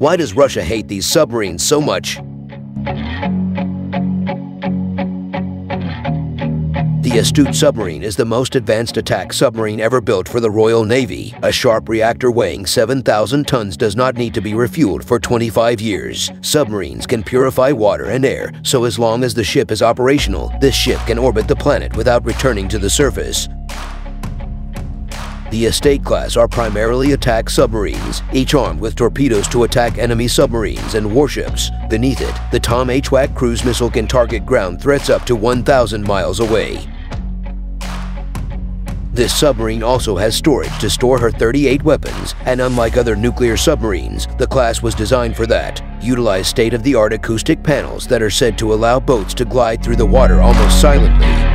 Why does Russia hate these submarines so much? The Astute submarine is the most advanced attack submarine ever built for the Royal Navy. A Sharp reactor weighing 7,000 tons does not need to be refueled for 25 years. Submarines can purify water and air, so as long as the ship is operational, this ship can orbit the planet without returning to the surface. The Astute-class are primarily attack submarines, each armed with torpedoes to attack enemy submarines and warships. Beneath it, the Tomahawk cruise missile can target ground threats up to 1,000 miles away. This submarine also has storage to store her 38 weapons, and unlike other nuclear submarines, the class was designed for that. Utilize state-of-the-art acoustic panels that are said to allow boats to glide through the water almost silently.